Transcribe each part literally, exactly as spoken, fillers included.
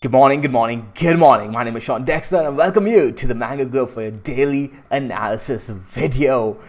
Good morning, good morning, good morning. My name is Sean Dexter and I welcome you to the Mango Grove for your daily analysis video.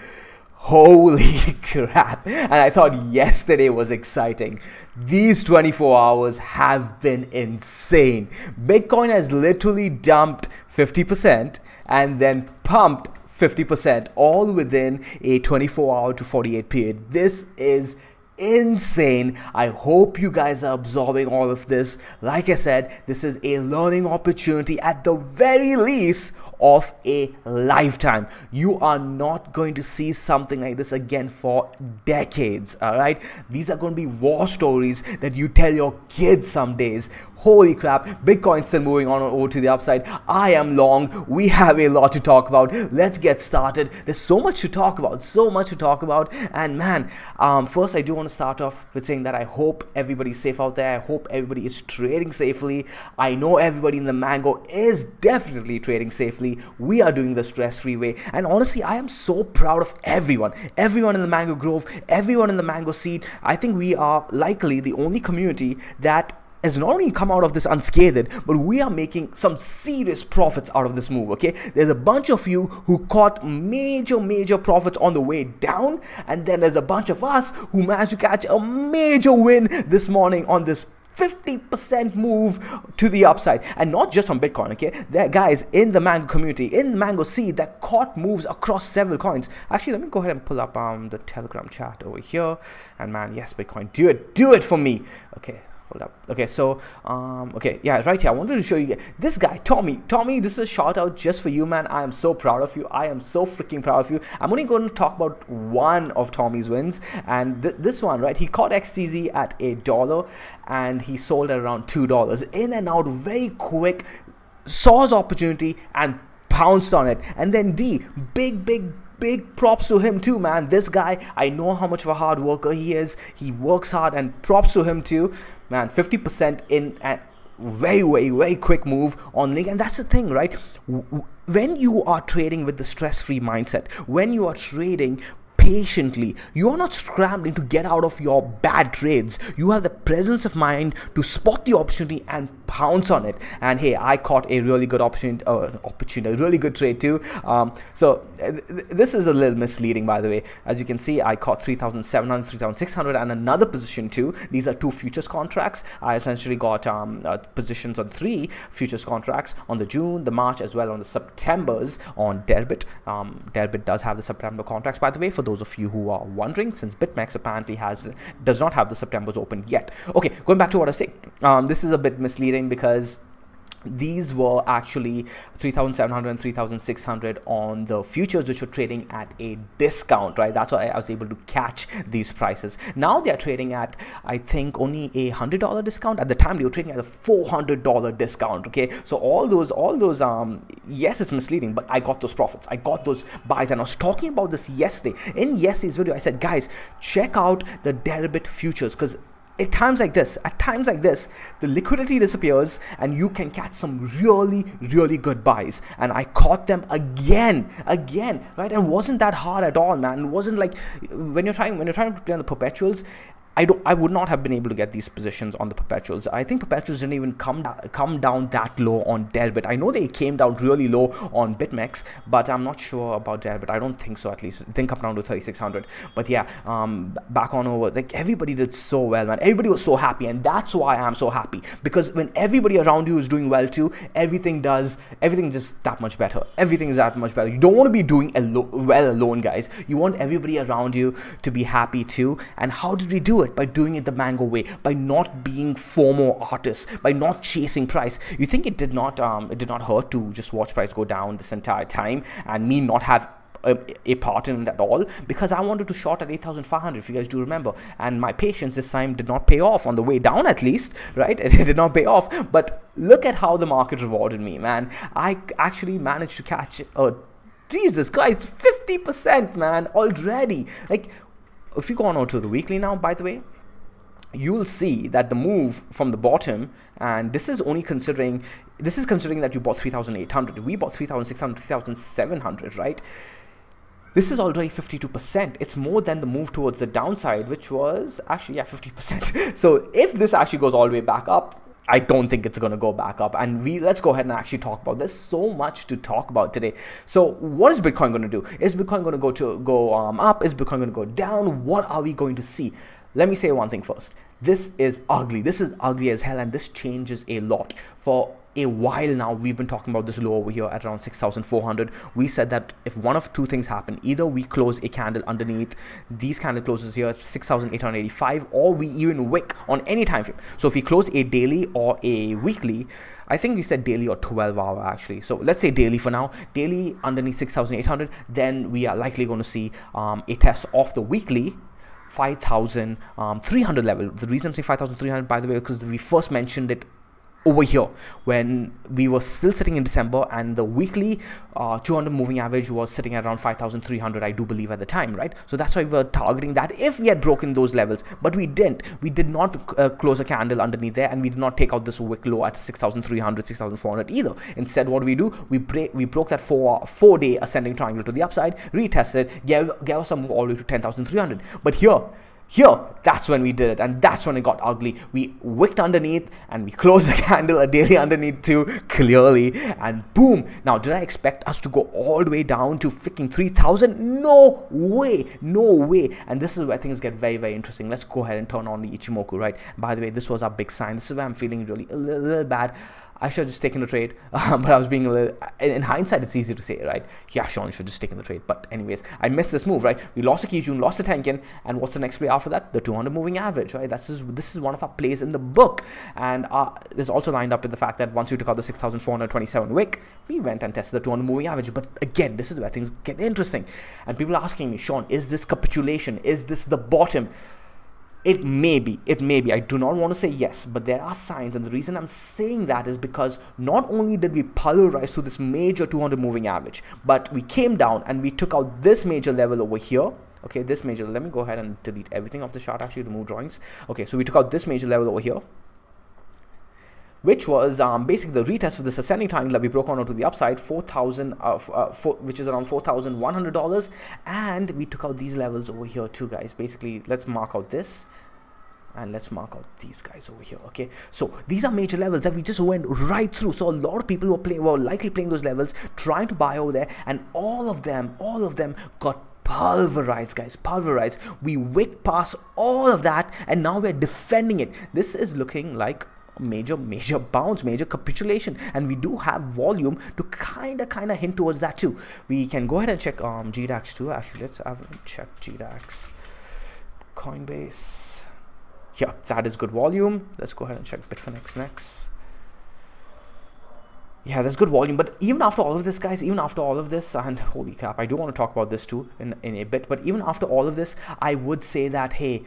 Holy crap. And I thought yesterday was exciting. These twenty-four hours have been insane. Bitcoin has literally dumped fifty percent and then pumped fifty percent all within a twenty-four hour to forty-eight period. This is insane. I hope you guys are absorbing all of this. Like I said, this is a learning opportunity at the very least of a lifetime. You are not going to see something like this again for decades. All right, these are going to be war stories that you tell your kids some days. Holy crap, Bitcoin's still moving on over to the upside. I am long. We have a lot to talk about. Let's get started. There's so much to talk about, so much to talk about. And man, um, first I do want to start off with saying that I hope everybody's safe out there. I hope everybody is trading safely. I know everybody in the Mango is definitely trading safely. We are doing the stress-free way. And honestly, I am so proud of everyone. Everyone in the Mango Grove, everyone in the Mango Seed. I think we are likely the only community that has not only come out of this unscathed, but we are making some serious profits out of this move, okay? There's a bunch of you who caught major, major profits on the way down, and then there's a bunch of us who managed to catch a major win this morning on this fifty percent move to the upside. And not just on Bitcoin, okay? There are guys in the Mango community, in the Mango Seed, that caught moves across several coins. Actually, let me go ahead and pull up um, the Telegram chat over here. And man, yes, Bitcoin, do it, do it for me. Okay. Hold up. Okay, so, um, okay, yeah, right here. I wanted to show you this guy, Tommy. Tommy, this is a shout out just for you, man. I am so proud of you. I am so freaking proud of you. I'm only going to talk about one of Tommy's wins, and th this one, right? He caught X T Z at a dollar, and he sold at around two dollars. In and out, very quick. Saw his opportunity and pounced on it. And then D, big, big. Big props to him too, man. This guy, I know how much of a hard worker he is. He works hard, and props to him too. Man, fifty percent in a very, very, very quick move on LINK. And that's the thing, right? When you are trading with the stress-free mindset, when you are trading patiently, you are not scrambling to get out of your bad trades. You have the presence of mind to spot the opportunity and pounce on it. And hey, I caught a really good opportunity, uh, opportunity, a really good trade too. Um, so th this is a little misleading, by the way. As you can see, I caught three thousand seven hundred, three thousand six hundred, and another position too. These are two futures contracts. I essentially got um, uh, positions on three futures contracts, on the June, the March, as well on the Septembers on Deribit. Um, Deribit does have the September contracts, by the way, for those of you who are wondering, since BitMEX apparently has does not have the September's open yet. Okay, going back to what I was saying, um, this is a bit misleading because these were actually three thousand seven hundred and three thousand six hundred on the futures, which were trading at a discount, right? That's why I was able to catch these prices. Now they are trading at, I think, only a one hundred dollar discount. At the time, they were trading at a four hundred dollar discount, okay? So all those, all those, um, yes, it's misleading, but I got those profits. I got those buys, and I was talking about this yesterday. In yesterday's video, I said, guys, check out the Deribit futures, because At times like this, at times like this, the liquidity disappears and you can catch some really, really good buys. And I caught them again, again, right? And it wasn't that hard at all, man. It wasn't like when you're trying when you're trying to play on the perpetuals. I, don't, I would not have been able to get these positions on the perpetuals. I think perpetuals didn't even come, da come down that low on Deribit. I know they came down really low on BitMEX, but I'm not sure about Deribit. I don't think so, at least. It didn't come down to thirty-six hundred. But yeah, um, back on over. Like, everybody did so well, man. Everybody was so happy, and that's why I'm so happy. Because when everybody around you is doing well too, everything does, everything just that much better. Everything is that much better. You don't want to be doing alo well alone, guys. You want everybody around you to be happy too. And how did we do it? By doing it the Mango way, by not being FOMO artists, by not chasing price. You think it did not um, it did not hurt to just watch price go down this entire time and me not have a, a part in it at all, because I wanted to short at eight thousand five hundred, if you guys do remember, and my patience this time did not pay off on the way down, at least, right? It, it did not pay off, but look at how the market rewarded me, man. I actually managed to catch uh, Jesus Christ, fifty percent, man, already. Like, if you go on over to the weekly now, by the way, you will see that the move from the bottom, and this is only considering, this is considering that you bought three thousand eight hundred. We bought three thousand six hundred, three thousand seven hundred, right? This is already fifty-two percent. It's more than the move towards the downside, which was actually, yeah, fifty percent. So if this actually goes all the way back up, I don't think it's going to go back up. And we let's go ahead and actually talk about. There's so much to talk about today. So what is Bitcoin going to do? Is Bitcoin going to go to go um, up? Is Bitcoin going to go down? What are we going to see? Let me say one thing first. This is ugly. This is ugly as hell, and this changes a lot. For a while now, we've been talking about this low over here at around six thousand four hundred. We said that if one of two things happen, either we close a candle underneath these candle closes here at six thousand eight hundred eighty-five, or we even wick on any time frame. So if we close a daily or a weekly, I think we said daily or twelve hour actually. So let's say daily for now, daily underneath six thousand eight hundred, then we are likely going to see um, a test of the weekly five thousand three hundred level. The reason I'm saying five thousand three hundred, by the way, because we first mentioned it over here when we were still sitting in December, and the weekly uh, two hundred moving average was sitting at around five thousand three hundred, I do believe, at the time, right? So that's why we were targeting that if we had broken those levels, but we didn't. We did not uh, close a candle underneath there, and we did not take out this wick low at six thousand three hundred, six thousand four hundred either. Instead, what do we do? We break, we broke that four four day ascending triangle to the upside, retested, gave, gave us a move all the way to ten thousand three hundred. But here, Here, that's when we did it, and that's when it got ugly. We wicked underneath, and we closed the candle a daily underneath too, clearly, and boom. Now, did I expect us to go all the way down to freaking three thousand? No way, no way. And this is where things get very, very interesting. Let's go ahead and turn on the Ichimoku, right? By the way, this was our big sign. This is where I'm feeling really a little, little bad. I should have just taken the trade, um, but I was being a little, in hindsight, it's easy to say, right? Yeah, Sean should have just taken the trade. But anyways, I missed this move, right? We lost the Kijun, lost the Tenkan, and what's the next play after that? The two hundred moving average, right? That's just, this is one of our plays in the book. And uh, it's also lined up with the fact that once we took out the six thousand four hundred twenty-seven wick, we went and tested the two hundred moving average. But again, this is where things get interesting. And people are asking me, Sean, is this capitulation? Is this the bottom? It may be, it may be. I do not want to say yes, but there are signs, and the reason I'm saying that is because not only did we polarize through this major two hundred moving average, but we came down and we took out this major level over here. Okay, this major, let me go ahead and delete everything off the chart, actually, remove drawings. Okay, so we took out this major level over here, which was um, basically the retest for this ascending triangle that we broke on to the upside, four thousand, uh, uh, four, which is around four thousand one hundred dollars, and we took out these levels over here too, guys. Basically, let's mark out this, and let's mark out these guys over here. Okay, so these are major levels that we just went right through. So a lot of people were playing, were likely playing those levels, trying to buy over there, and all of them, all of them got pulverized, guys, pulverized. We wick past all of that, and now we're defending it. This is looking like major major bounce, major capitulation, and we do have volume to kind of kind of hint towards that too. We can go ahead and check um G DAX too, actually. Let's have a check G DAX, Coinbase. Yeah, that is good volume. Let's go ahead and check Bitfinex next. Yeah, that's good volume. But even after all of this, guys, even after all of this, and holy crap, I do want to talk about this too in, in a bit, but even after all of this, I would say that, hey,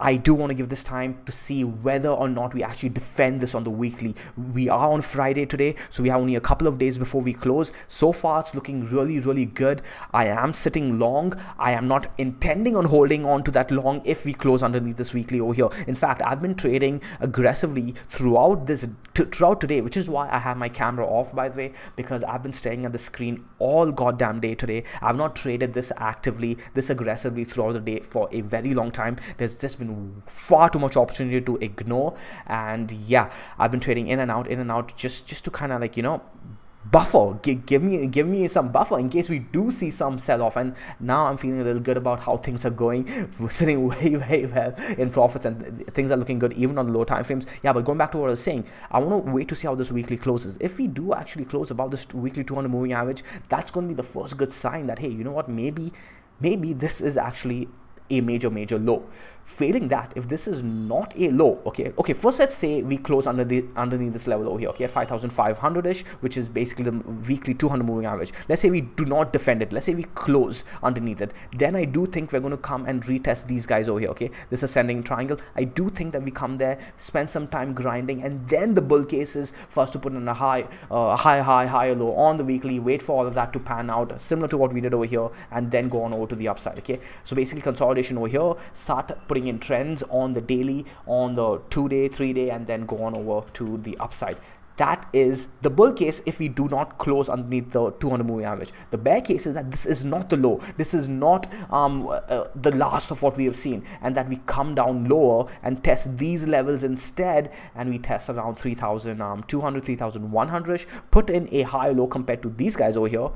I do want to give this time to see whether or not we actually defend this on the weekly. We are on Friday today, so we have only a couple of days before we close. So far, it's looking really, really good. I am sitting long. I am not intending on holding on to that long if we close underneath this weekly over here. In fact, I've been trading aggressively throughout this, throughout today, which is why I have my camera on off, by the way, because I've been staring at the screen all goddamn day today. I've not traded this actively, this aggressively throughout the day for a very long time. There's just been far too much opportunity to ignore, and yeah, I've been trading in and out, in and out, just just to kind of like, you know, buffer, G give me give me some buffer in case we do see some sell-off. And now I'm feeling a little good about how things are going. We're sitting way, way well in profits, and things are looking good even on the low time frames. Yeah, but going back to what I was saying, I want to wait to see how this weekly closes. If we do actually close about this weekly two hundred moving average, that's going to be the first good sign that, hey, you know what, maybe maybe this is actually a major major low. Failing that, if this is not a low, okay okay first let's say we close under the underneath this level over here, okay, at five thousand five hundred ish, which is basically the weekly two hundred moving average. Let's say we do not defend it, let's say we close underneath it, then I do think we're going to come and retest these guys over here, okay, this ascending triangle. I do think that we come there, spend some time grinding, and then the bull case is for us to put in a high uh, high high higher low on the weekly, wait for all of that to pan out, similar to what we did over here, and then go on over to the upside. Okay, so basically consolidation over here, start putting in trends on the daily, on the two day, three day, and then go on over to the upside. That is the bull case if we do not close underneath the two hundred moving average. The bear case is that this is not the low. This is not um, uh, the last of what we have seen, and that we come down lower and test these levels instead, and we test around three thousand two hundred, three thousand one hundred-ish, put in a higher low compared to these guys over here.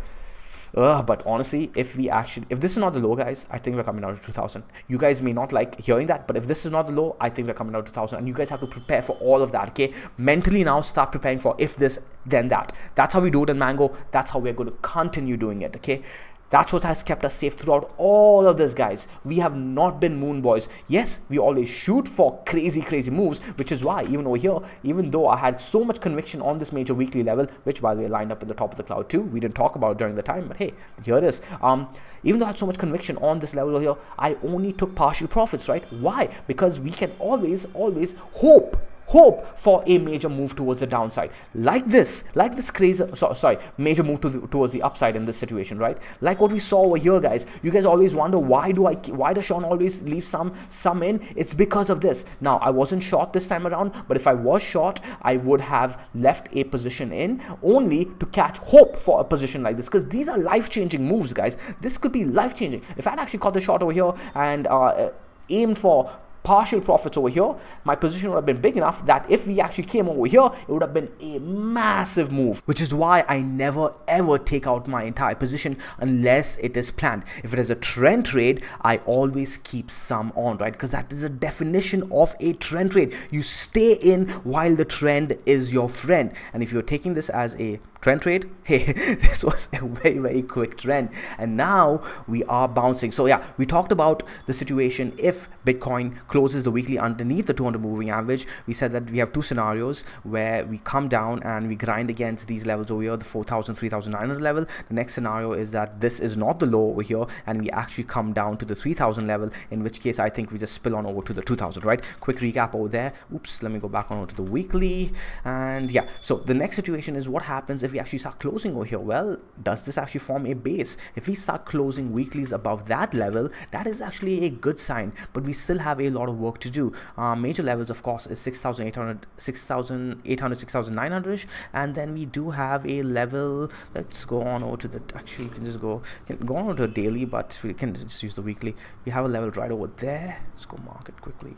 Uh, but honestly, if we actually, if this is not the low, guys, I think we're coming out of two thousand. You guys may not like hearing that, but if this is not the low, I think we're coming out of two thousand. And you guys have to prepare for all of that, okay? Mentally now start preparing for if this, then that. That's how we do it in Mango. That's how we're going to continue doing it, okay? That's what has kept us safe throughout all of this, guys. We have not been moon boys. Yes, we always shoot for crazy, crazy moves, which is why even over here, even though I had so much conviction on this major weekly level, which by the way lined up at the top of the cloud too, we didn't talk about it during the time, but hey, here it is. Um, even though I had so much conviction on this level over here, I only took partial profits, right? Why? Because we can always, always hope. Hope for a major move towards the downside, like this, like this crazy, so, sorry, major move to the, towards the upside in this situation, right? Like what we saw over here, guys. You guys always wonder why do I, why does Sean always leave some, some in? It's because of this. Now I wasn't short this time around, but if I was short, I would have left a position in only to catch hope for a position like this, because these are life-changing moves, guys. This could be life-changing. If I'd actually caught the short over here and uh, aimed for partial profits over here, my position would have been big enough that if we actually came over here, it would have been a massive move, which is why I never ever take out my entire position unless it is planned. If it is a trend trade, I always keep some on, right? Because that is the definition of a trend trade. You stay in while the trend is your friend. And if you're taking this as a trend trade, hey, this was a very, very quick trend, and now we are bouncing. So yeah, we talked about the situation if Bitcoin closes the weekly underneath the two hundred moving average. We said that we have two scenarios where we come down and we grind against these levels over here, the four thousand, three thousand nine hundred level. The next scenario is that this is not the low over here and we actually come down to the three thousand level, in which case I think we just spill on over to the two thousand, right? Quick recap over there. Oops, let me go back on over to the weekly. And yeah, so the next situation is what happens if we actually start closing over here. Well, does this actually form a base? If we start closing weeklies above that level, that is actually a good sign, but we still have a lot of work to do. Uh, major levels, of course, is six thousand eight hundred, six thousand eight hundred, six thousand nine hundred, and then we do have a level. Let's go on over to the, actually you can just go can go on over to daily, but we can just use the weekly. We have a level right over there. Let's go mark it quickly.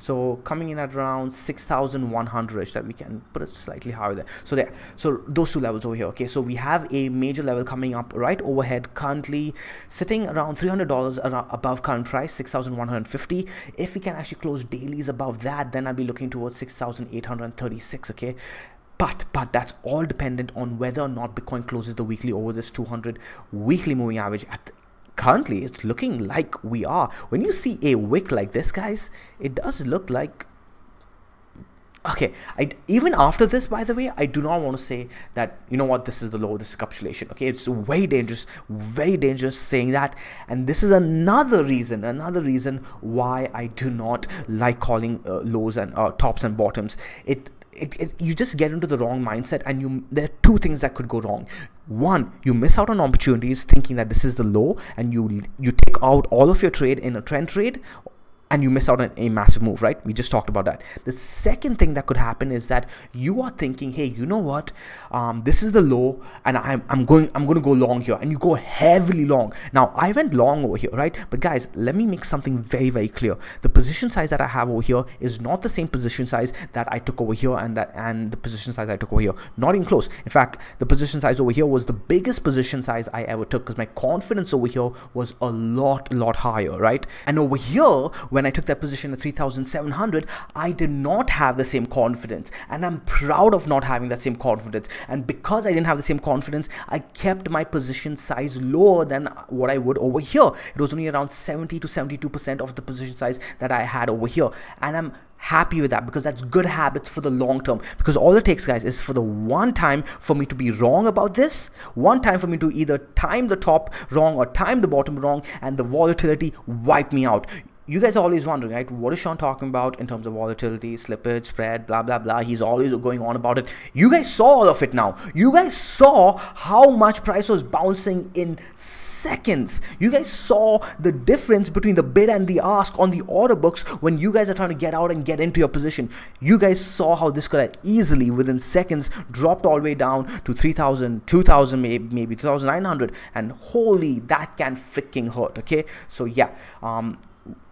So coming in at around six thousand one hundred-ish, that we can put it slightly higher there. So there, so those two levels over here. Okay, so we have a major level coming up right overhead, currently sitting around three hundred dollars above current price, six thousand one hundred fifty. If we can actually close dailies above that, then I'll be looking towards six thousand eight hundred thirty-six, okay? But, but that's all dependent on whether or not Bitcoin closes the weekly over this two hundred weekly moving average at the currently, it's looking like we are. When you see a wick like this, guys, it does look like... Okay, I, even after this, by the way, I do not want to say that, you know what, this is the low, this is capitulation. Okay, it's very dangerous, very dangerous saying that. And this is another reason, another reason why I do not like calling uh, lows and uh, tops and bottoms. It It, it, you just get into the wrong mindset, and you there are two things that could go wrong. One, you miss out on opportunities thinking that this is the low, and you you take out all of your trade in a trend trade, and you miss out on a massive move, right? We just talked about that. The second thing that could happen is that you are thinking, hey, you know what, um, this is the low, and I'm, I'm going I'm going to go long here, and you go heavily long. Now, I went long over here, right? But guys, let me make something very, very clear. The position size that I have over here is not the same position size that I took over here and, that, and the position size I took over here. Not even close. In fact, the position size over here was the biggest position size I ever took, because my confidence over here was a lot, lot higher, right? And over here, when I took that position at three thousand seven hundred, I did not have the same confidence, and I'm proud of not having that same confidence. And because I didn't have the same confidence, I kept my position size lower than what I would over here. It was only around seventy to seventy-two percent of the position size that I had over here, and I'm happy with that, because that's good habits for the long term. Because all it takes, guys, is for the one time for me to be wrong about this, one time for me to either time the top wrong or time the bottom wrong, and the volatility wiped me out. you guys are always wondering, right, what is Sean talking about in terms of volatility, slippage, spread, blah, blah, blah. He's always going on about it. You guys saw all of it now. You guys saw how much price was bouncing in seconds. You guys saw the difference between the bid and the ask on the order books when you guys are trying to get out and get into your position. You guys saw how this could have easily, within seconds, dropped all the way down to three thousand, two thousand, maybe, maybe two thousand nine hundred. And holy, that can freaking hurt, okay? So, yeah. Um,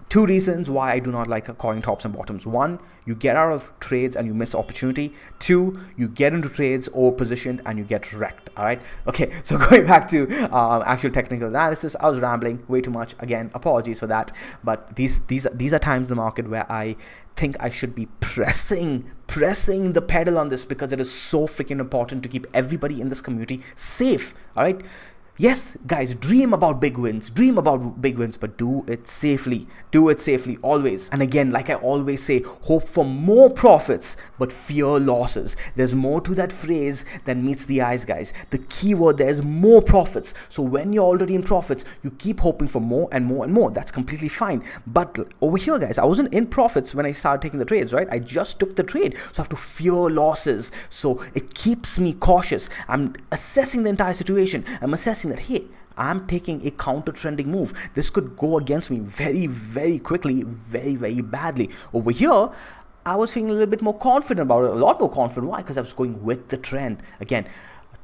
Two reasons why I do not like calling tops and bottoms. One, you get out of trades and you miss opportunity. Two, you get into trades overpositioned and you get wrecked. All right. Okay. So going back to um, actual technical analysis, I was rambling way too much. Again, apologies for that. But these these these are times in the market where I think I should be pressing pressing the pedal on this because it is so freaking important to keep everybody in this community safe. All right. Yes, guys, dream about big wins, dream about big wins, but do it safely, do it safely always. And again, like I always say, hope for more profits, but fear losses. There's more to that phrase than meets the eyes, guys. The key word there is more profits. So when you're already in profits, you keep hoping for more and more and more. That's completely fine. But over here, guys, I wasn't in profits when I started taking the trades, right? I just took the trade. So I have to fear losses. So it keeps me cautious. I'm assessing the entire situation. I'm assessing that, hey, I'm taking a counter trending move. This could go against me very, very quickly, very, very badly. Over here, I was feeling a little bit more confident about it, a lot more confident. Why? Because I was going with the trend. Again,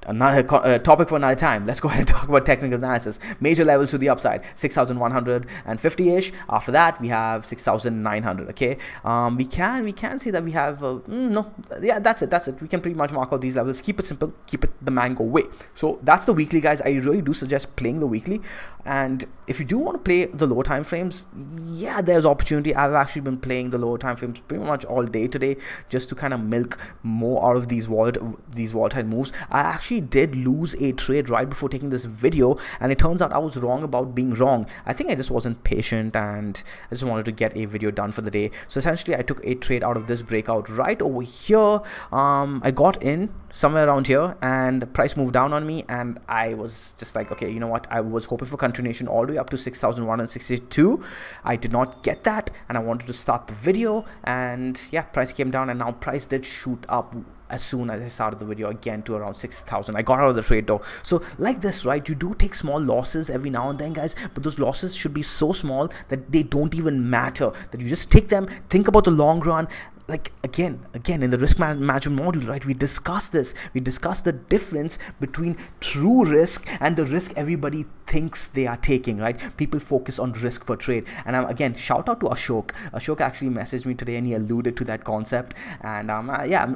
another uh, topic for another time. Let's go ahead and talk about technical analysis. Major levels to the upside, six thousand one hundred fifty-ish. After that, we have six thousand nine hundred. Okay, um, we can we can see that we have uh, no, yeah, that's it, that's it. We can pretty much mark out these levels. Keep it simple. Keep it the Mango way. So that's the weekly, guys. I really do suggest playing the weekly. And if you do want to play the lower time frames, yeah, there's opportunity. I've actually been playing the lower time frames pretty much all day today, just to kind of milk more out of these volatile these volatile moves. I actually did lose a trade right before taking this video, and it turns out I was wrong about being wrong. I think I just wasn't patient and I just wanted to get a video done for the day. So essentially I took a trade out of this breakout right over here. um I got in somewhere around here and the price moved down on me, and I was just like, okay, you know what, I was hoping for continuation all the way up to six thousand one hundred sixty-two. I did not get that and I wanted to start the video, and yeah, price came down, and now price did shoot up as soon as I started the video again to around six thousand. I got out of the trade though. So like this, right, you do take small losses every now and then, guys, but those losses should be so small that they don't even matter, that you just take them, think about the long run. Like again, again in the risk management module, right, we discuss this. We discuss the difference between true risk and the risk everybody thinks they are taking, right? People focus on risk per trade. And um, again, shout out to Ashok. Ashok actually messaged me today and he alluded to that concept. And um, uh, yeah, I'm,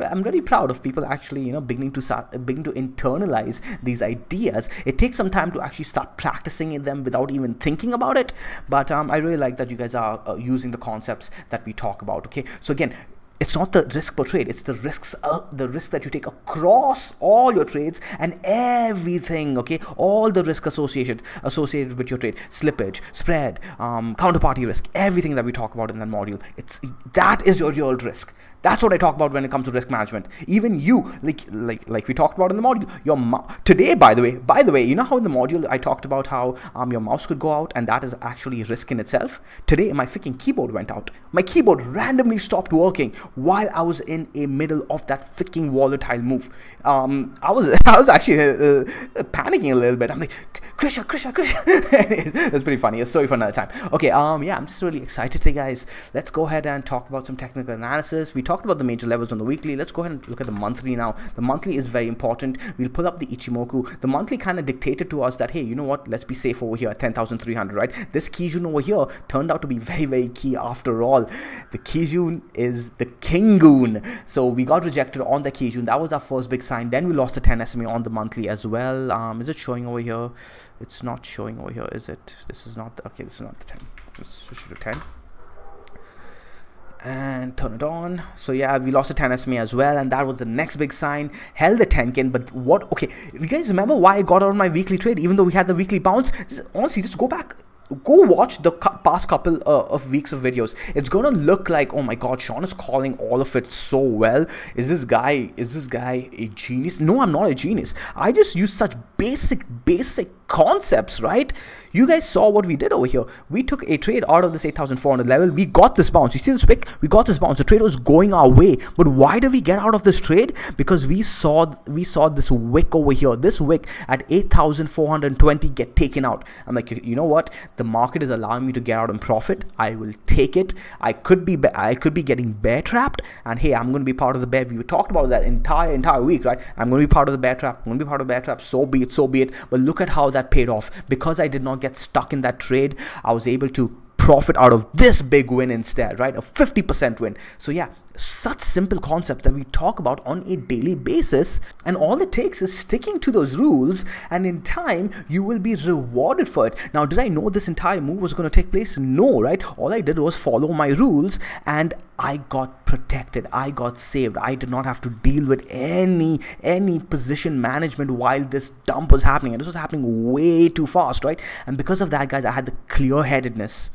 I, I'm really proud of people actually, you know, beginning to start, beginning to internalize these ideas. It takes some time to actually start practicing in them without even thinking about it. But um, I really like that you guys are uh, using the concepts that we talk about, okay? So again, it's not the risk per trade, it's the risks, uh, the risk that you take across all your trades and everything, okay? All the risk associated associated with your trade, slippage, spread, um, counterparty risk, everything that we talk about in that module. It's that is your real risk. That's what I talk about when it comes to risk management. Even you, like like like we talked about in the module, your today, by the way, by the way, you know how in the module I talked about how um, your mouse could go out and that is actually risk in itself? Today, my freaking keyboard went out. My keyboard randomly stopped working while I was in the middle of that freaking volatile move. Um, I was I was actually uh, panicking a little bit. I'm like, Krisha, Krisha, Krisha. That's pretty funny. Sorry for another time. Okay, um, yeah, I'm just really excited today, guys. Let's go ahead and talk about some technical analysis. We talked talked about the major levels on the weekly. Let's go ahead and look at the monthly now. The monthly is very important. We'll pull up the Ichimoku. The monthly kind of dictated to us that, hey, you know what, let's be safe over here at ten thousand three hundred, right? This Kijun over here turned out to be very, very key after all. The Kijun is the Kingoon. So we got rejected on the Kijun. That was our first big sign. Then we lost the ten S M A on the monthly as well. Um, is it showing over here? It's not showing over here, is it? This is not, the, okay, this is not the ten. Let's switch it to ten. And turn it on. So yeah, we lost a ten S M A as well, and that was the next big sign. Held the Tenkan, but what? Okay, you guys remember why I got out of my weekly trade, even though we had the weekly bounce? Just, honestly, just go back. Go watch the past couple uh, of weeks of videos. It's gonna look like, oh my god, Sean is calling all of it so well. Is this guy, is this guy a genius? No, I'm not a genius. I just use such basic, basic concepts, right? You guys saw what we did over here. We took a trade out of this eight thousand four hundred level. We got this bounce. You see this wick? We got this bounce. The trade was going our way. But why did we get out of this trade? Because we saw we saw this wick over here, this wick at eight thousand four hundred twenty get taken out. I'm like, you know what? The market is allowing me to get out and profit. I will take it. I could be I could be getting bear trapped, and hey, I'm going to be part of the bear. We talked about that entire entire week, right? I'm going to be part of the bear trap. I'm going to be part of the bear trap. So be it. So be it. But look at how that paid off. Because I did not get stuck in that trade, I was able to profit out of this big win instead, right? A fifty percent win. So yeah, such simple concepts that we talk about on a daily basis, and all it takes is sticking to those rules, and in time you will be rewarded for it. Now, did I know this entire move was going to take place? No, right? All I did was follow my rules, and I got protected. I got saved. I did not have to deal with any any position management while this dump was happening, and this was happening way too fast, right? And because of that, guys, I had the clear-headedness,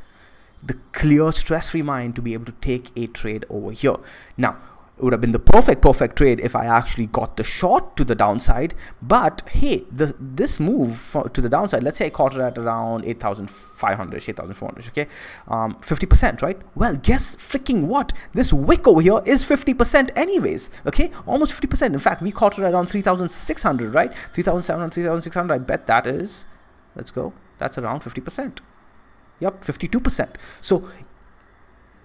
the clear stress-free mind to be able to take a trade over here. Now, it would have been the perfect perfect trade if I actually got the short to the downside, but hey, the, this move to the downside, let's say I caught it at around eight thousand five hundred, eight thousand four hundred, okay, um, fifty percent, right? Well, guess freaking what, this wick over here is fifty percent anyways, okay, almost fifty percent. In fact, we caught it at around three thousand six hundred, right? three thousand seven hundred, three thousand six hundred, I bet that is, let's go, that's around fifty percent. Yep, fifty-two percent. So,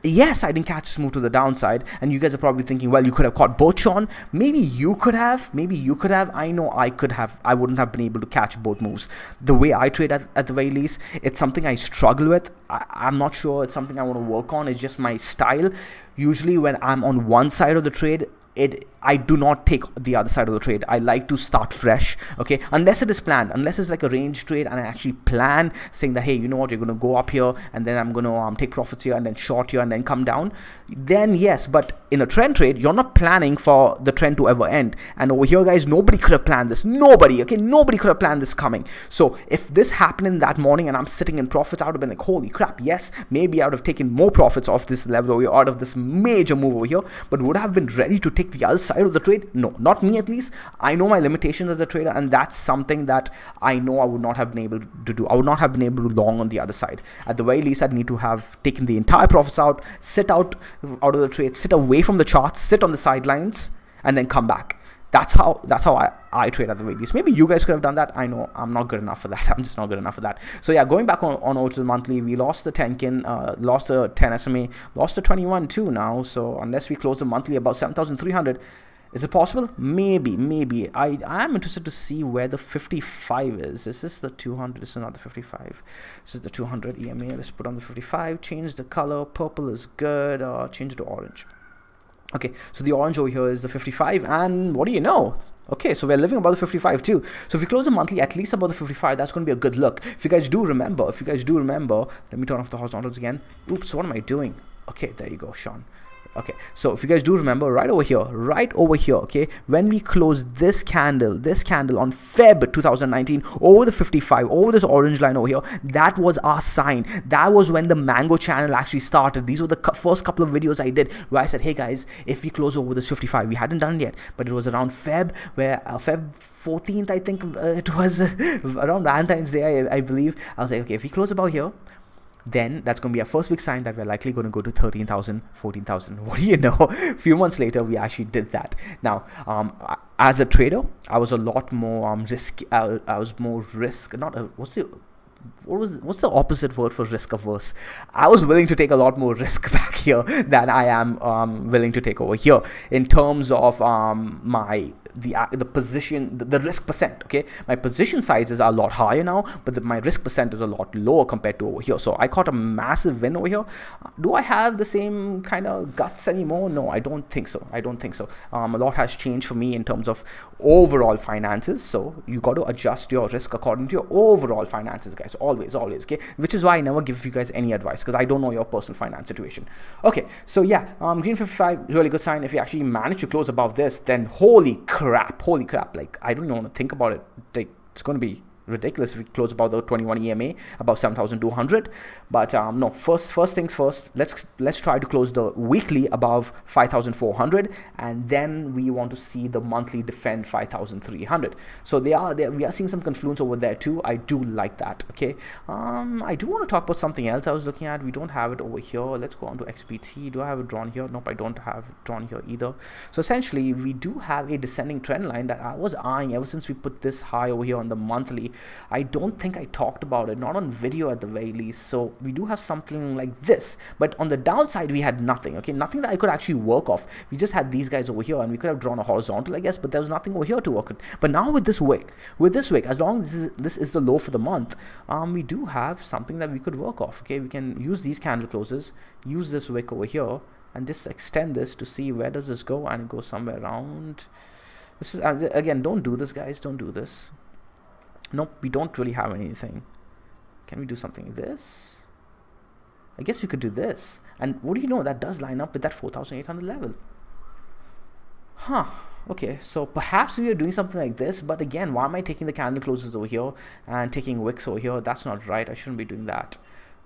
yes, I didn't catch this move to the downside. And you guys are probably thinking, well, you could have caught both, Sean. Maybe you could have. Maybe you could have. I know I could have. I wouldn't have been able to catch both moves. The way I trade, at, at the very least, it's something I struggle with. I, I'm not sure it's something I want to work on. It's just my style. Usually when I'm on one side of the trade, It, I do not take the other side of the trade. I like to start fresh, okay? Unless it is planned, unless it's like a range trade and I actually plan, saying that, hey, you know what, you're going to go up here and then I'm going to um, take profits here and then short here and then come down. Then yes, but in a trend trade, you're not planning for the trend to ever end. And over here, guys, nobody could have planned this. Nobody, okay? Nobody could have planned this coming. So if this happened in that morning and I'm sitting in profits, I would have been like, holy crap, yes, maybe I would have taken more profits off this level over here, out of this major move over here, but would I have been ready to take the other side of the trade? No, not me at least. I know my limitations as a trader, and that's something that I know I would not have been able to do. I would not have been able to long on the other side. At the very least, I'd need to have taken the entire profits out, sit out out of the trade, sit away from the charts, sit on the sidelines, and then come back. That's how that's how I, I trade at the very least. Maybe you guys could have done that. I know I'm not good enough for that. I'm just not good enough for that. So yeah, going back on, on over to the monthly, we lost the Tenkan, uh, lost the ten S M A, lost the twenty-one too now. So unless we close the monthly about seven thousand three hundred, is it possible? Maybe, maybe. I am interested to see where the fifty-five is. This is the two hundred. This is not the fifty-five. This is the two hundred E M A. Let's put on the fifty-five. Change the color. Purple is good. Uh, change it to orange. Okay, so the orange over here is the fifty-five, and what do you know? Okay, so we're living above the fifty-five too. So if we close the monthly at least above the fifty-five, that's going to be a good look. If you guys do remember, if you guys do remember, let me turn off the horizontals again. Oops, what am I doing? Okay, there you go, Sean. Okay, so if you guys do remember, right over here, right over here, okay, when we close this candle, this candle on February two thousand nineteen, over the fifty-five, over this orange line over here, that was our sign. That was when the Mango channel actually started. These were the first couple of videos I did where I said, hey guys, if we close over this fifty-five, we hadn't done it yet, but it was around Feb, where uh, Feb fourteenth, I think uh, it was around Valentine's Day, I, I believe. I was like, okay, if we close about here, then that's going to be our first big sign that we're likely going to go to thirteen thousand, fourteen thousand. What do you know? A few months later, we actually did that. Now, um, I as a trader, I was a lot more um, risk. Uh, I was more risk. Not uh, what's the what was what's the opposite word for risk averse? I was willing to take a lot more risk back here than I am um, willing to take over here in terms of um, my. the uh, the position, the, the risk percent, okay? My position sizes are a lot higher now, but the, my risk percent is a lot lower compared to over here. So I caught a massive win over here. Do I have the same kind of guts anymore? No, I don't think so. I don't think so. Um, a lot has changed for me in terms of overall finances. So you got to adjust your risk according to your overall finances, guys. Always, always, okay? Which is why I never give you guys any advice, because I don't know your personal finance situation. Okay, so yeah, um, green fifty-five, really good sign. If you actually manage to close above this, then holy crap. Crap, holy crap, like I don't even want to think about it. Like, it's going to be ridiculous. We close above the twenty-one E M A, above seven thousand two hundred. But um, no, first first things first, let's let's try to close the weekly above five thousand four hundred, and then we want to see the monthly defend five thousand three hundred. So they are they, we are seeing some confluence over there too. I do like that. Okay, um, I do want to talk about something else I was looking at. We don't have it over here. Let's go on to X B T. Do I have it drawn here? Nope, I don't have it drawn here either. So essentially, we do have a descending trend line that I was eyeing ever since we put this high over here on the monthly. I don't think I talked about it, not on video at the very least. So we do have something like this, but on the downside we had nothing. Okay, nothing that I could actually work off. We just had these guys over here, and we could have drawn a horizontal, I guess, but there was nothing over here to work with. But now with this wick, with this wick, as long as this is, this is the low for the month, um, we do have something that we could work off. Okay, we can use these candle closes, use this wick over here, and just extend this to see where does this go, and it goes somewhere around. This is uh, again, don't do this, guys, don't do this. Nope, we don't really have anything. Can we do something like this? I guess we could do this. And what do you know? That does line up with that four thousand eight hundred level. Huh. Okay, so perhaps we are doing something like this, but again, why am I taking the candle closes over here and taking wicks over here? That's not right. I shouldn't be doing that.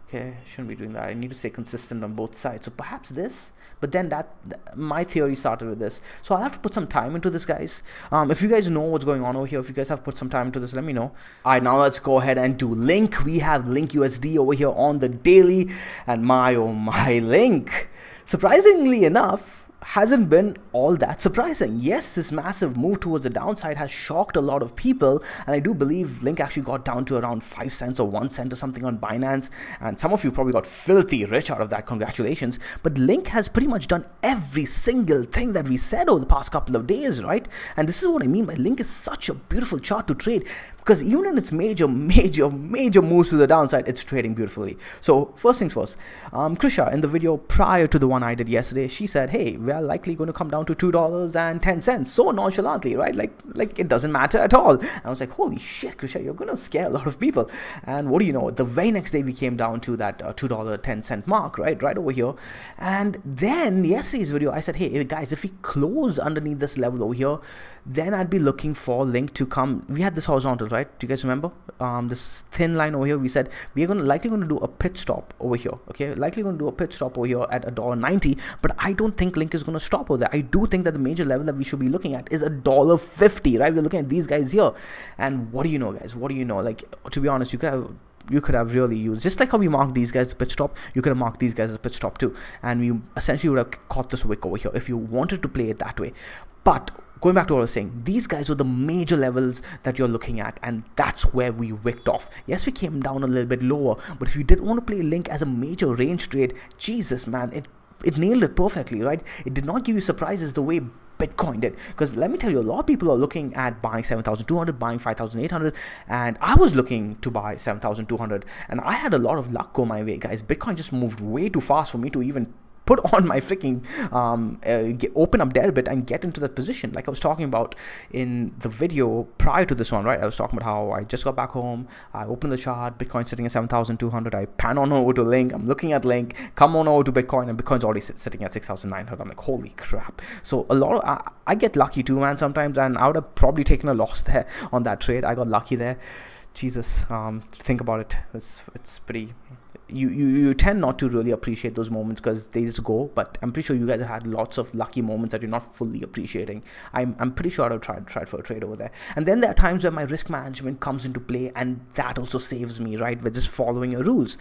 Okay, shouldn't be doing that. I need to stay consistent on both sides. So perhaps this, but then that, th my theory started with this. So I'll have to put some time into this, guys. Um, if you guys know what's going on over here, if you guys have put some time into this, let me know. All right, now let's go ahead and do Link. We have Link U S D over here on the daily, and my, oh my, Link, surprisingly enough, hasn't been all that surprising. Yes, this massive move towards the downside has shocked a lot of people, and I do believe Link actually got down to around five cents or one cent or something on Binance, and some of you probably got filthy rich out of that. Congratulations. But Link has pretty much done every single thing that we said over the past couple of days, right? And this is what I mean by Link is such a beautiful chart to trade, because even in its major, major, major moves to the downside, it's trading beautifully. So first things first, um, Krisha, in the video prior to the one I did yesterday, she said, hey, we are likely going to come down to two dollars and ten cents, so nonchalantly, right? Like, like it doesn't matter at all. And I was like, holy shit, Krisha, you're going to scare a lot of people. And what do you know? The very next day, we came down to that uh, two dollars and ten cents mark, right? Right over here. And then yesterday's video, I said, hey, guys, if we close underneath this level over here, then I'd be looking for Link to come. We had this horizontal, right? Do you guys remember? Um, this thin line over here, we said, we're gonna likely going to do a pit stop over here, okay? Likely going to do a pit stop over here at a dollar ninety, but I don't think Link is going to stop over there. I do think that the major level that we should be looking at is a dollar fifty, right? We're looking at these guys here, and what do you know, guys? What do you know? Like, to be honest, you could have you could have really used, just like how we marked these guys as pit stop, you could have marked these guys as pit stop too, and we essentially would have caught this wick over here if you wanted to play it that way. But going back to what I was saying, these guys were the major levels that you're looking at, and that's where we wicked off. Yes, we came down a little bit lower, but if you did want to play Link as a major range trade, Jesus, man, it it nailed it perfectly, right? It did not give you surprises the way Bitcoin did, because let me tell you, a lot of people are looking at buying seven thousand two hundred, buying five thousand eight hundred, and I was looking to buy seven thousand two hundred, and I had a lot of luck go my way, guys. Bitcoin just moved way too fast for me to even put on my freaking, um, uh, get, open up Deribit and get into that position. Like I was talking about in the video prior to this one, right? I was talking about how I just got back home, I opened the chart, Bitcoin sitting at seven thousand two hundred, I pan on over to Link, I'm looking at Link, come on over to Bitcoin, and Bitcoin's already sit, sitting at six thousand nine hundred. I'm like, holy crap. So a lot of, I, I get lucky too, man, sometimes, and I would have probably taken a loss there on that trade. I got lucky there. Jesus, um, think about it. It's, it's pretty... You, you you tend not to really appreciate those moments because they just go, but I'm pretty sure you guys have had lots of lucky moments that you're not fully appreciating. I'm, I'm pretty sure I've tried, tried for a trade over there. And then there are times where my risk management comes into play, and that also saves me, right? We're just following your rules.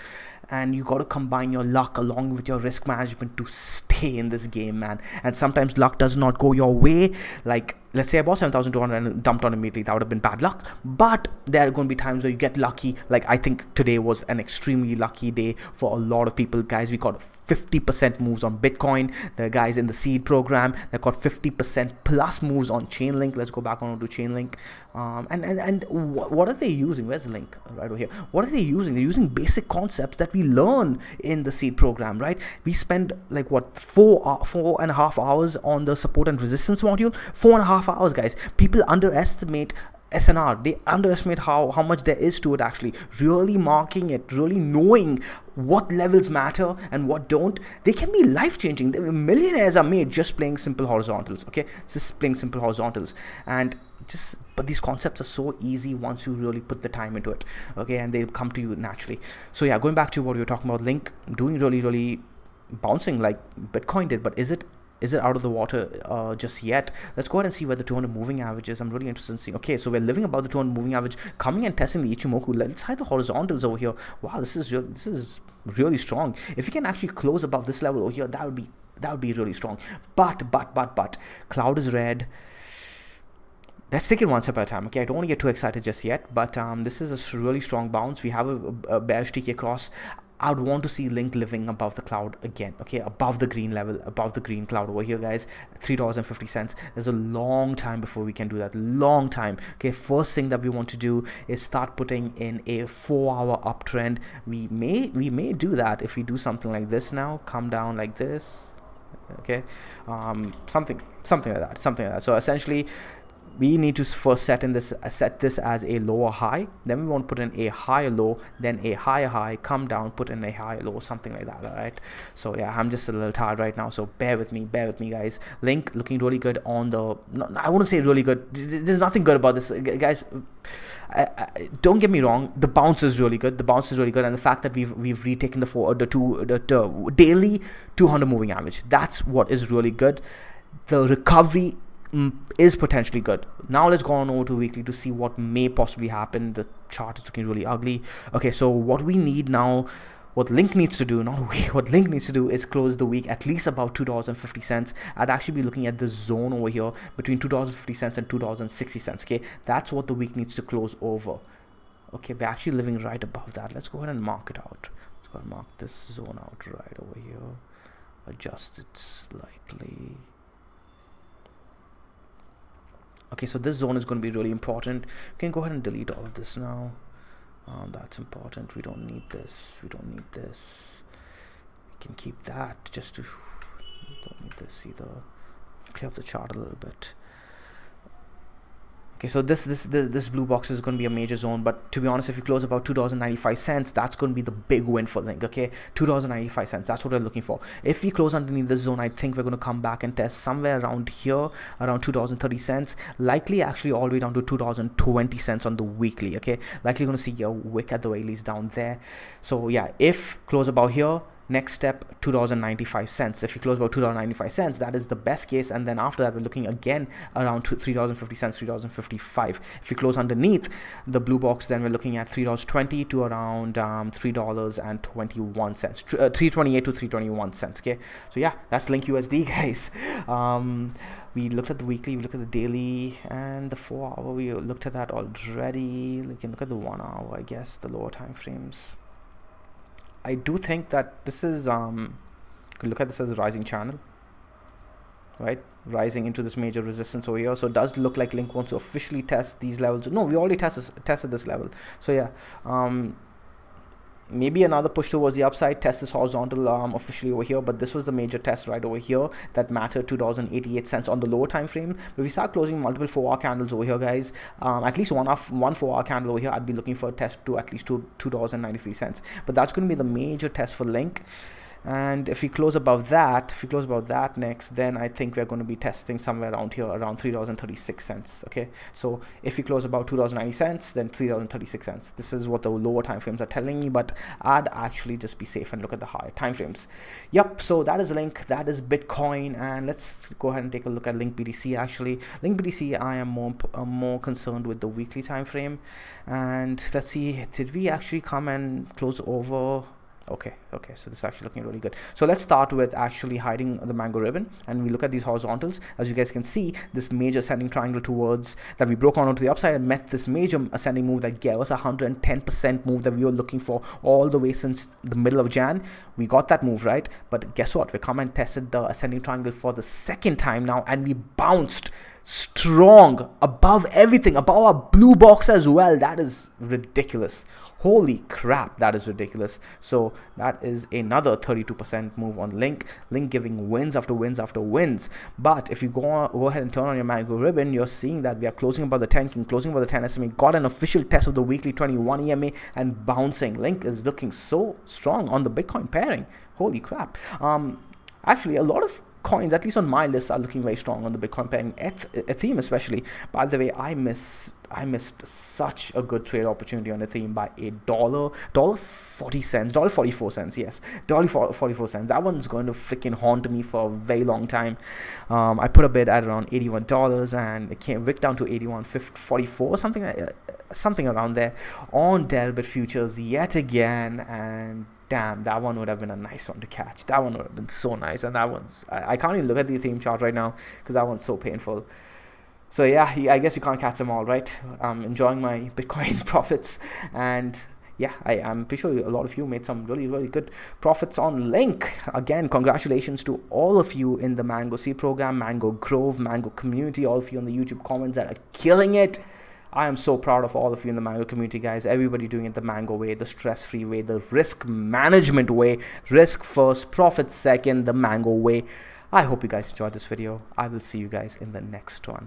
And you got to combine your luck along with your risk management to stay in this game, man. And sometimes luck does not go your way. Like, let's say I bought seven thousand two hundred and dumped on immediately. That would have been bad luck. But there are going to be times where you get lucky. Like, I think today was an extremely lucky day for a lot of people, guys. We got fifty percent moves on Bitcoin. The guys in the seed program that got fifty percent plus moves on Chainlink. Let's go back on to Chainlink. Um, and and, and wh what are they using? Where's the link? Right over here. What are they using? They're using basic concepts that we learn in the seed program, right? We spend like what, four, four and a half hours on the support and resistance module. Four and a half hours, guys. People underestimate S N R. They underestimate how how much there is to it. Actually, really marking it, really knowing what levels matter and what don't, they can be life-changing. Millionaires are made just playing simple horizontals, okay? Just playing simple horizontals. And just but these concepts are so easy once you really put the time into it, okay, and they come to you naturally. So yeah, going back to what we were talking about, Link doing really really bouncing like Bitcoin did, but is it is it out of the water uh, just yet? Let's go ahead and see where the two hundred moving average is. I'm really interested in seeing. Okay, so we're living above the two hundred moving average, coming and testing the Ichimoku. Let's hide the horizontals over here. Wow, this is real, this is really strong. If we can actually close above this level over here, that would be that would be really strong. But but but but cloud is red. Let's take it one step at a time. Okay, I don't want to get too excited just yet, but um, this is a really strong bounce. We have a, a bearish T K cross. I would want to see Link living above the cloud again, okay, above the green level, above the green cloud over here, guys. Three dollars and fifty cents. There's a long time before we can do that, long time. Okay, first thing that we want to do is start putting in a four hour uptrend. We may we may do that if we do something like this now, come down like this, okay, um, something something like that, something like that. So essentially we need to first set in this set this as a lower high, then we want to put in a higher low, then a higher high, come down, put in a higher low, something like that. All right, so yeah, I'm just a little tired right now, so bear with me, bear with me guys. Link looking really good on the, no, I wouldn't say really good, there's nothing good about this guys. I, I, don't get me wrong, the bounce is really good, the bounce is really good, and the fact that we've we've retaken the four the two the, the daily two hundred moving average, that's what is really good. The recovery is potentially good. Now let's go on over to weekly to see what may possibly happen. The chart is looking really ugly. Okay, so what we need now, what Link needs to do, not we, what Link needs to do is close the week at least about two dollars and fifty cents. I'd actually be looking at the zone over here between two dollars and fifty cents and two dollars and sixty cents. Okay, that's what the week needs to close over. Okay, we're actually living right above that. Let's go ahead and mark it out. Let's go ahead and mark this zone out right over here. Adjust it slightly. Okay, so this zone is going to be really important. We can go ahead and delete all of this now. Um, that's important. We don't need this. We don't need this. We can keep that just to... Don't need this either. Clear up the chart a little bit. Okay, so this this this, this blue box is going to be a major zone, but to be honest, if you close about two dollars and ninety-five cents, that's going to be the big win for Link. Okay, two dollars and ninety-five cents, that's what we're looking for. If we close underneath this zone, I think we're going to come back and test somewhere around here, around two dollars and thirty cents, likely actually all the way down to two dollars and twenty cents on the weekly. Okay, likely going to see your wick at the very least down there. So yeah, if close about here, next step two dollars and ninety-five cents. If you close about two dollars and ninety-five cents, that is the best case, and then after that we're looking again around three dollars and fifty cents, three dollars and fifty-five. If you close underneath the blue box, then we're looking at three dollars and twenty cents to around um, three dollars and twenty-one cents, uh, three twenty-eight to three twenty-one cents. Okay, so yeah, that's Link U S D guys. um, we looked at the weekly, we looked at the daily and the four hour, we looked at that already. We can look at the one hour, I guess, the lower time frames. I do think that this is, um, you can look at this as a rising channel, right? Rising into this major resistance over here. So it does look like Link wants to officially test these levels. No, we already test this, tested this level. So yeah, um, maybe another push towards the upside, test this horizontal um, officially over here, but this was the major test right over here that mattered, two dollars and eighty-eight cents on the lower time frame. But we start closing multiple four hour candles over here guys, um, at least one off one four hour candle over here, I'd be looking for a test to at least two dollars and ninety-three cents, but that's going to be the major test for Link. And if we close above that, if we close above that next, then I think we're going to be testing somewhere around here, around three dollars and thirty-six cents. Okay, so if we close about two dollars and ninety cents, then three dollars and thirty-six cents. This is what the lower time frames are telling me, but I'd actually just be safe and look at the higher time frames. Yep, so that is Link, that is Bitcoin, and let's go ahead and take a look at LINK B T C. Actually, LINK B T C, I am more uh, more concerned with the weekly time frame, and let's see, did we actually come and close over? Okay, okay, so this is actually looking really good. So let's start with actually hiding the mango ribbon, and we look at these horizontals. As you guys can see, this major ascending triangle towards that we broke on onto the upside and met this major ascending move that gave us a one hundred ten percent move that we were looking for all the way since the middle of Jan. We got that move, right? But guess what? We come and tested the ascending triangle for the second time now, and we bounced strong above everything, above our blue box as well. That is ridiculous. Holy crap, that is ridiculous. So that is another thirty-two percent move on Link. Link giving wins after wins after wins. But if you go, on, go ahead and turn on your mango ribbon, you're seeing that we are closing above the Tenkan, closing above the ten S M A, got an official test of the weekly twenty-one E M A and bouncing. Link is looking so strong on the Bitcoin pairing. Holy crap. Um, actually, a lot of coins, at least on my list, are looking very strong on the Bitcoin pairing. Eth, Ethereum especially. By the way, I miss I missed such a good trade opportunity on Ethereum by a dollar, dollar forty cents, dollar forty four cents. Yes, dollar forty four cents. That one's going to freaking haunt me for a very long time. Um, I put a bid at around eighty one dollars, and it came wick down to eighty one fifty forty four, something uh, something around there. On Deribit futures yet again, and damn, that one would have been a nice one to catch. That one would have been so nice. And that one's, I, I can't even look at the Ethereum chart right now because that one's so painful. So yeah, I guess you can't catch them all, right? I'm enjoying my Bitcoin profits. And yeah, I, I'm pretty sure a lot of you made some really, really good profits on LINK. Again, congratulations to all of you in the Mango Seed program, Mango Grove, Mango community, all of you in the YouTube comments that are killing it. I am so proud of all of you in the Mango community, guys. Everybody doing it the Mango way, the stress-free way, the risk management way. Risk first, profit second, the Mango way. I hope you guys enjoyed this video. I will see you guys in the next one.